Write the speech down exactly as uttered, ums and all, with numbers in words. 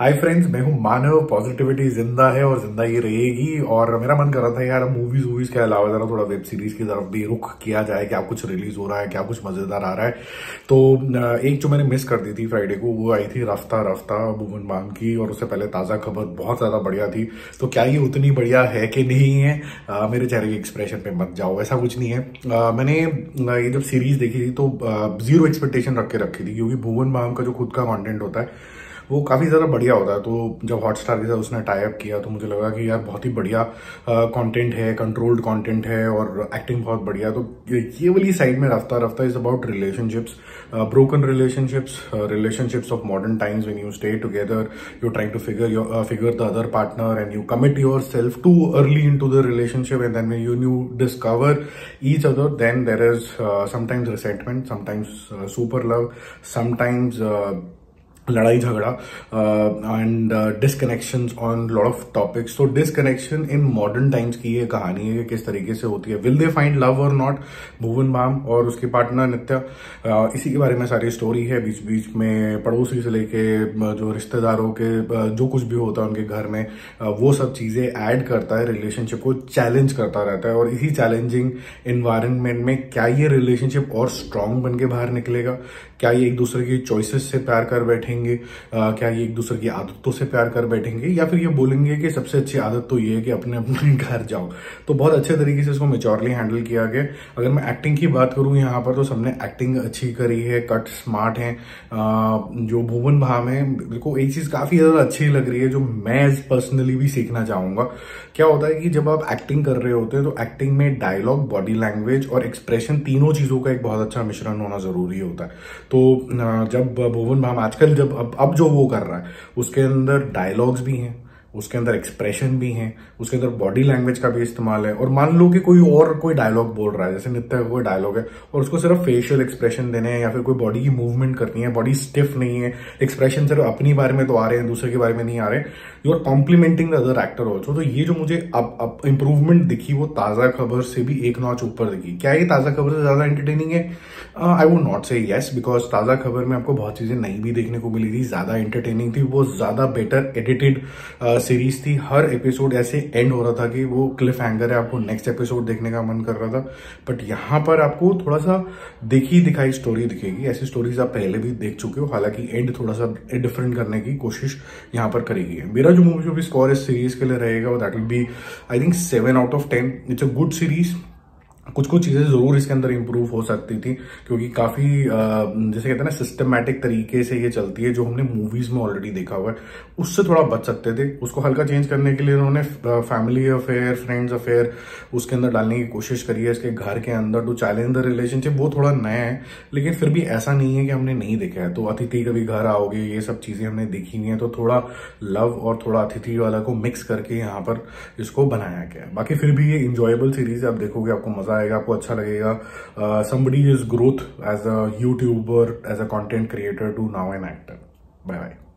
Hi friends, मैं हूं मानव, positivity जिंदा है और जिंदा ही रहेगी। और मेरा मन कर रहा था यार मूवीज मूवीज के अलावा जरा थोड़ा वेब सीरीज की तरफ भी रुख किया जाए, क्या कुछ रिलीज हो रहा है, क्या कुछ मजेदार आ रहा है। तो एक जो मैंने मिस कर दी थी फ्राइडे को, वो आई थी रफ्ता रफ्ता भुवन बाम की, और उससे पहले ताज़ा खबर बहुत ज्यादा बढ़िया थी। तो क्या ये उतनी बढ़िया है कि नहीं है, आ, मेरे चेहरे के एक्सप्रेशन पे मत जाओ, ऐसा कुछ नहीं है। आ, मैंने ये जब सीरीज देखी थी तो जीरो एक्सपेक्टेशन रख के रखी थी, क्योंकि भुवन बाम का जो खुद का कॉन्टेंट होता है वो काफ़ी ज़्यादा बढ़िया होता है। तो जब हॉटस्टार के साथ उसने टाइप किया तो मुझे लगा कि यार बहुत ही बढ़िया कंटेंट है, कंट्रोल्ड कंटेंट है और एक्टिंग बहुत बढ़िया। तो ये वाली साइड में Rafta Rafta is about relationships, broken relationships, relationships of modern times, when you stay together, you trying to figure your figure the other partner and you commit your self too early into the relationship, and then you you discover each other, then there is sometimes resentment, sometimes super love, sometimes लड़ाई झगड़ा and disconnections on lot of topics. तो disconnection in modern times की ये कहानी है कि किस तरीके से होती है। विल दे फाइंड लव और नॉट, भुवन बाम और उसके पार्टनर नित्या, uh, इसी के बारे में सारी स्टोरी है। बीच बीच में पड़ोसी से लेके जो रिश्तेदारों के जो कुछ भी होता है उनके घर में, वो सब चीज़ें ऐड करता है, रिलेशनशिप को चैलेंज करता रहता है। और इसी चैलेंजिंग इन्वायरमेंट में क्या ये रिलेशनशिप और स्ट्रांग बन के बाहर निकलेगा, क्या ये एक दूसरे की चॉइसेस से प्यार कर बैठेंगे, Uh, क्या ये एक दूसरे की आदतों से प्यार कर बैठेंगे, या फिर ये बोलेंगे कि सबसे अच्छी आदत तो ये है कि अपने अपने घर जाओ। तो बहुत अच्छे तरीके से इसको मेच्योरली हैंडल किया गया। अगर मैं एक्टिंग की बात करूं यहाँ पर, तो सबने एक्टिंग अच्छी करी है, कट स्मार्ट है। uh, जो भुवन बाम है, मेरे को एक चीज काफी ज्यादा अच्छी लग रही है जो मैं पर्सनली भी सीखना चाहूंगा। क्या होता है कि जब आप एक्टिंग कर रहे होते हैं तो एक्टिंग में डायलॉग, बॉडी लैंग्वेज और एक्सप्रेशन, तीनों चीजों का एक बहुत अच्छा मिश्रण होना जरूरी होता है। तो uh, जब भुवन बाम आजकल जब अब अब जो वो कर रहा है, उसके अंदर डायलॉग्स भी हैं, उसके अंदर एक्सप्रेशन भी हैं, उसके अंदर बॉडी लैंग्वेज का भी इस्तेमाल है। और मान लो कि कोई और कोई डायलॉग बोल रहा है, जैसे नित्या कोई डायलॉग है और उसको सिर्फ फेशियल एक्सप्रेशन देने हैं या फिर कोई बॉडी की मूवमेंट करनी है, बॉडी स्टिफ नहीं है, एक्सप्रेशन सिर्फ अपनी बारे में तो आ रहे हैं, दूसरे के बारे में नहीं आ रहे, you are complementing the other actor also. तो ये जो मुझे अब अब इम्प्रूवमेंट दिखी वो ताज़ा खबर से भी एक नॉच ऊपर दिखी। क्या ये ताज़ा खबर से ज़्यादा एंटरटेनिंग है? I would not say yes, because ताज़ा खबर में आपको बहुत चीज़ें नई भी देखने को मिली थी, ज़्यादा एंटरटेनिंग थी, वो ज़्यादा बेटर एडिटेड सीरीज थी। हर एपिसोड ऐसे एंड हो रहा था कि वो क्लिफ हैंगर है, आपको नेक्स्ट एपिसोड देखने का मन कर रहा था। बट यहाँ पर आपको थोड़ा सा देखी दिखाई स्टोरी दिखेगी, ऐसी स्टोरीज आप पहले भी देख चुके हो, हालांकि एंड थोड़ा सा डिफरेंट करने की कोशिश यहाँ पर करेगी है। मेरा जो मूवी जो भी स्कोर इस सीरीज के लिए रहेगा वो that will be I think seven out of ten. It's a good series, कुछ कुछ चीज़ें ज़रूर इसके अंदर इम्प्रूव हो सकती थी, क्योंकि काफ़ी जैसे कहते हैं ना सिस्टमेटिक तरीके से ये चलती है, जो हमने मूवीज़ में ऑलरेडी देखा हुआ है, उससे थोड़ा बच सकते थे। उसको हल्का चेंज करने के लिए उन्होंने फैमिली अफेयर, फ्रेंड्स अफेयर उसके अंदर डालने की कोशिश करी है, इसके घर के अंदर टू चैलेंज द रिलेशनशिप। वो थोड़ा नया है लेकिन फिर भी ऐसा नहीं है कि हमने नहीं देखा है। तो अतिथि कभी घर आओगे, ये सब चीज़ें हमने देखी हुई हैं, तो थोड़ा लव और थोड़ा अतिथि वाला को मिक्स करके यहाँ पर इसको बनाया गया है। बाकी फिर भी ये इंजॉयबल सीरीज़ है, आप देखोगे आपको मज़ा आएगा, आपको अच्छा लगेगा। Somebody is growth as a YouTuber, as a content creator to now an actor. Bye bye.